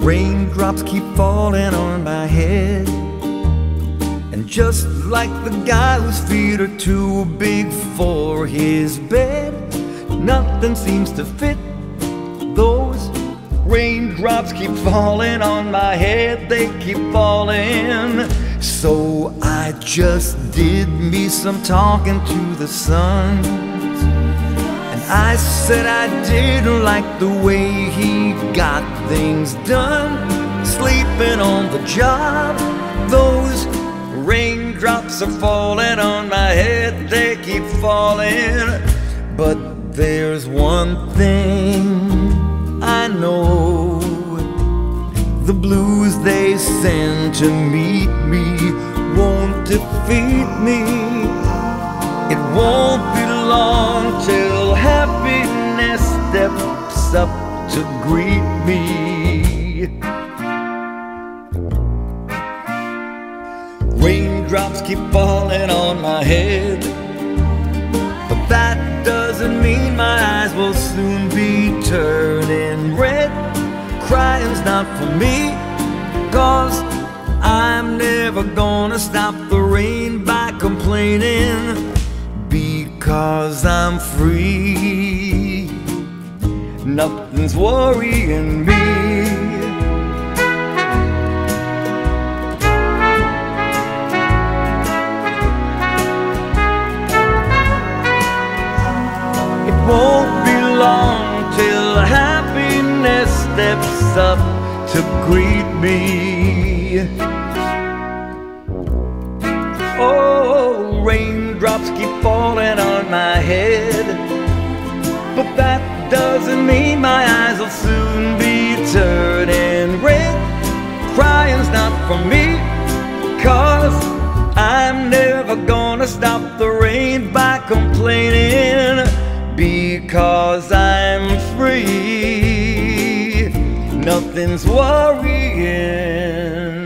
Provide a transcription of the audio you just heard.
Raindrops keep falling on my head, and just like the guy whose feet are too big for his bed, nothing seems to fit. Those raindrops keep falling on my head, they keep falling. So I just did me some talking to the sun, and I said I didn't like the way he got things done, sleeping on the job. Those raindrops are falling on my head, they keep falling. But there's one thing I know, the blues they send to meet me won't defeat me. It won't be long till happiness steps up to greet me. Raindrops keep falling on my head, but that doesn't mean my eyes will soon be turning red. Crying's not for me, cause I'm never gonna stop the rain by complaining, because I'm free, nothing's worrying me. It won't be long till happiness steps up to greet me. Oh, raindrops keep falling on my head, but that doesn't mean my eyes will soon be turning red. Crying's not for me, cause I'm never gonna stop the rain by complaining, because I'm free, nothing's worrying.